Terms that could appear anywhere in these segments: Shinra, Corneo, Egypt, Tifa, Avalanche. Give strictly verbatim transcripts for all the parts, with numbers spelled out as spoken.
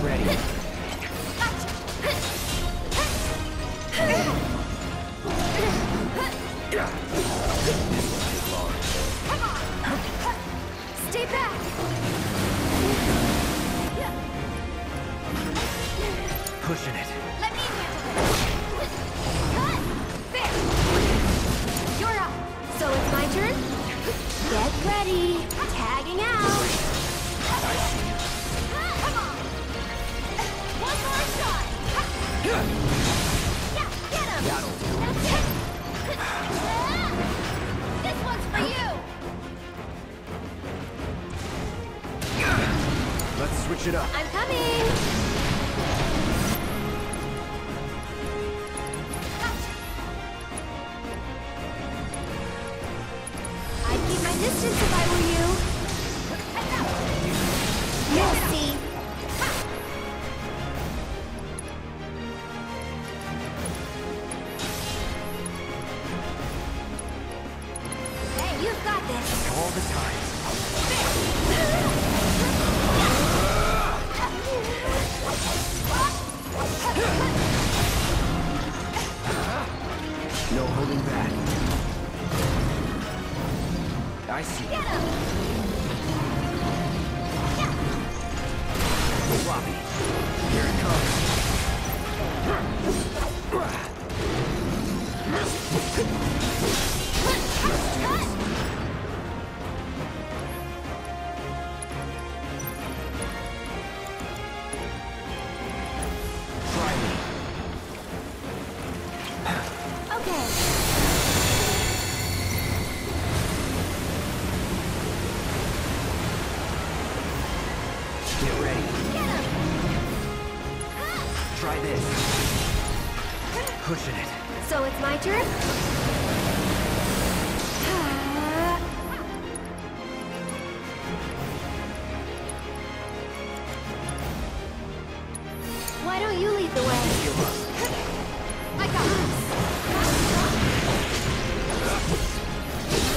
Get ready. Come on. Stay back. Pushing it. Let me handle it. There. You're up. So it's my turn? Get ready. Tagging out. I see you. Come on. One more shot. Yeah, get him. That'll do. That's it. This one's for you. Let's switch it up. I'm coming. Distance if I were you. You'll see. Hey, you've got this. All the time. No holding back. I see. Get him! Floppy. Here it comes. Try me. Okay. Pushing it. So it's my turn? Uh... Why don't you lead the way? I got this. One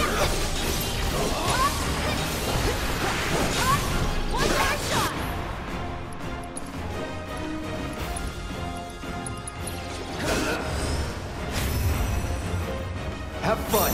more shot! Have fun!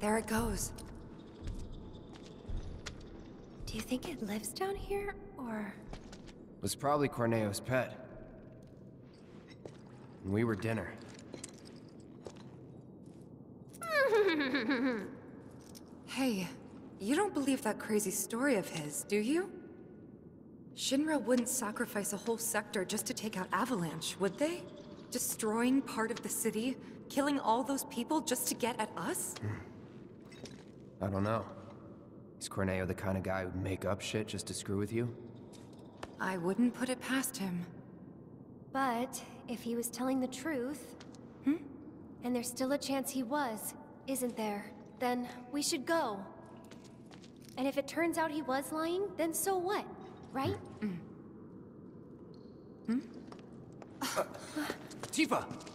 There it goes. Do you think it lives down here, or...? It was probably Corneo's pet. And we were dinner. Hey, you don't believe that crazy story of his, do you? Shinra wouldn't sacrifice a whole sector just to take out Avalanche, would they? Destroying part of the city, killing all those people just to get at us? I don't know. Is Corneo the kind of guy who'd make up shit just to screw with you? I wouldn't put it past him. But if he was telling the truth, hmm? and there's still a chance he was, isn't there? Then we should go. And if it turns out he was lying, then so what, right? Hmm? Uh, Tifa!